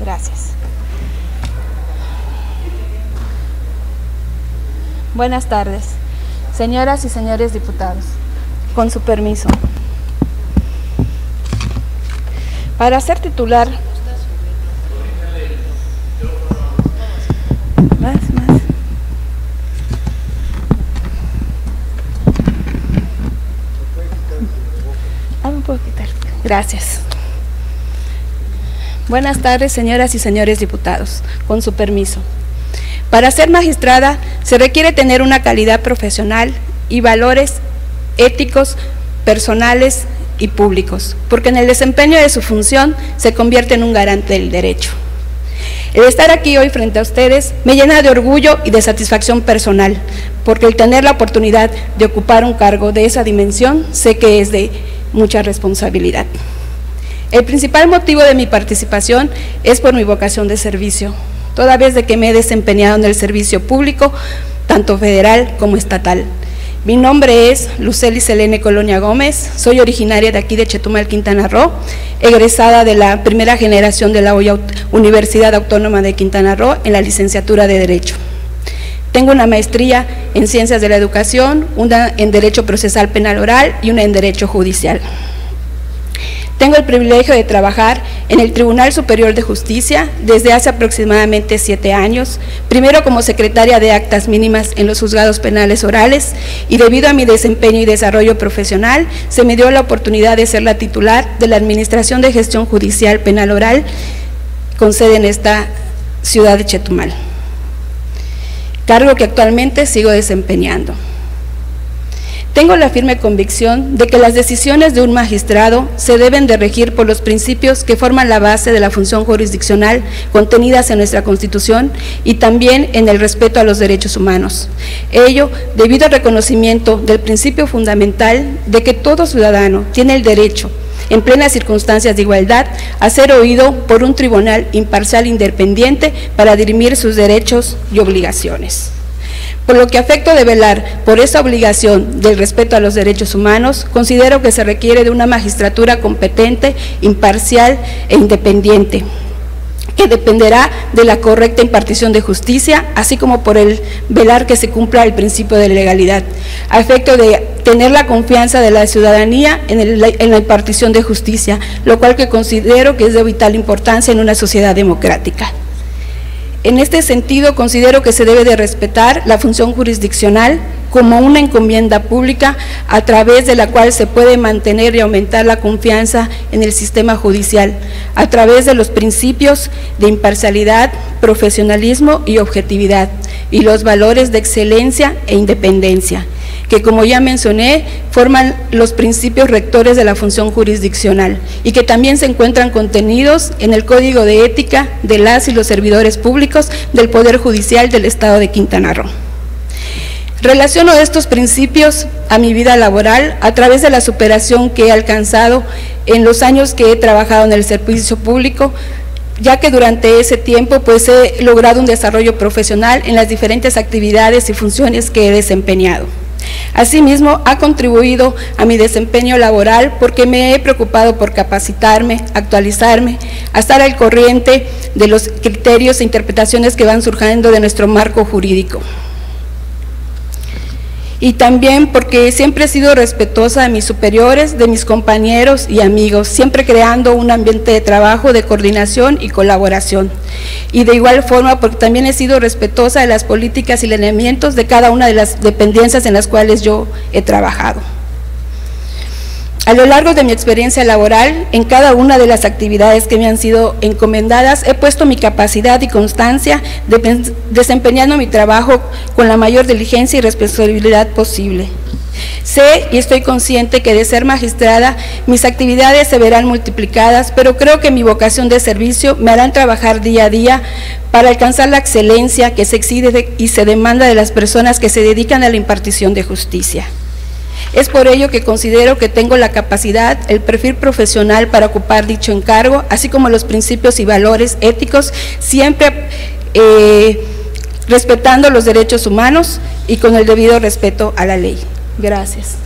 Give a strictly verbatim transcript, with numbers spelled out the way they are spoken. Gracias. Buenas tardes, señoras y señores diputados. Con su permiso. Para ser titular... Más, más. Ah, me puedo quitar. Gracias. Buenas tardes, señoras y señores diputados. Con su permiso. Para ser magistrada se requiere tener una calidad profesional y valores éticos, personales y públicos, porque en el desempeño de su función se convierte en un garante del derecho. El estar aquí hoy frente a ustedes me llena de orgullo y de satisfacción personal, porque el tener la oportunidad de ocupar un cargo de esa dimensión sé que es de mucha responsabilidad. El principal motivo de mi participación es por mi vocación de servicio, toda vez de que me he desempeñado en el servicio público, tanto federal como estatal. Mi nombre es Lucely Selene Colonia Gómez, soy originaria de aquí de Chetumal, Quintana Roo, egresada de la primera generación de la hoy Universidad Autónoma de Quintana Roo en la licenciatura de Derecho. Tengo una maestría en Ciencias de la Educación, una en Derecho Procesal Penal Oral y una en Derecho Judicial. Tengo el privilegio de trabajar en el Tribunal Superior de Justicia desde hace aproximadamente siete años, primero como secretaria de actas mínimas en los juzgados penales orales, y debido a mi desempeño y desarrollo profesional, se me dio la oportunidad de ser la titular de la Administración de Gestión Judicial Penal Oral, con sede en esta ciudad de Chetumal, cargo que actualmente sigo desempeñando. Tengo la firme convicción de que las decisiones de un magistrado se deben de regir por los principios que forman la base de la función jurisdiccional contenidas en nuestra Constitución y también en el respeto a los derechos humanos. Ello debido al reconocimiento del principio fundamental de que todo ciudadano tiene el derecho, en plenas circunstancias de igualdad, a ser oído por un tribunal imparcial e independiente para dirimir sus derechos y obligaciones. Por lo que afecto de velar por esa obligación del respeto a los derechos humanos, considero que se requiere de una magistratura competente, imparcial e independiente, que dependerá de la correcta impartición de justicia, así como por el velar que se cumpla el principio de legalidad, a efecto de tener la confianza de la ciudadanía en, el, en la impartición de justicia, lo cual que considero que es de vital importancia en una sociedad democrática. En este sentido, considero que se debe de respetar la función jurisdiccional como una encomienda pública a través de la cual se puede mantener y aumentar la confianza en el sistema judicial, a través de los principios de imparcialidad, profesionalismo y objetividad, y los valores de excelencia e independencia, que como ya mencioné, forman los principios rectores de la función jurisdiccional y que también se encuentran contenidos en el Código de Ética de las y los servidores públicos del Poder Judicial del Estado de Quintana Roo. Relaciono estos principios a mi vida laboral a través de la superación que he alcanzado en los años que he trabajado en el servicio público, ya que durante ese tiempo pues he logrado un desarrollo profesional en las diferentes actividades y funciones que he desempeñado. Asimismo, ha contribuido a mi desempeño laboral porque me he preocupado por capacitarme, actualizarme, a estar al corriente de los criterios e interpretaciones que van surgiendo de nuestro marco jurídico. Y también porque siempre he sido respetuosa de mis superiores, de mis compañeros y amigos, siempre creando un ambiente de trabajo, de coordinación y colaboración. Y de igual forma porque también he sido respetuosa de las políticas y lineamientos de cada una de las dependencias en las cuales yo he trabajado. A lo largo de mi experiencia laboral, en cada una de las actividades que me han sido encomendadas, he puesto mi capacidad y constancia de, desempeñando mi trabajo con la mayor diligencia y responsabilidad posible. Sé y estoy consciente que de ser magistrada, mis actividades se verán multiplicadas, pero creo que mi vocación de servicio me harán trabajar día a día para alcanzar la excelencia que se exige y se demanda de las personas que se dedican a la impartición de justicia. Es por ello que considero que tengo la capacidad, el perfil profesional para ocupar dicho encargo, así como los principios y valores éticos, siempre eh, respetando los derechos humanos y con el debido respeto a la ley. Gracias.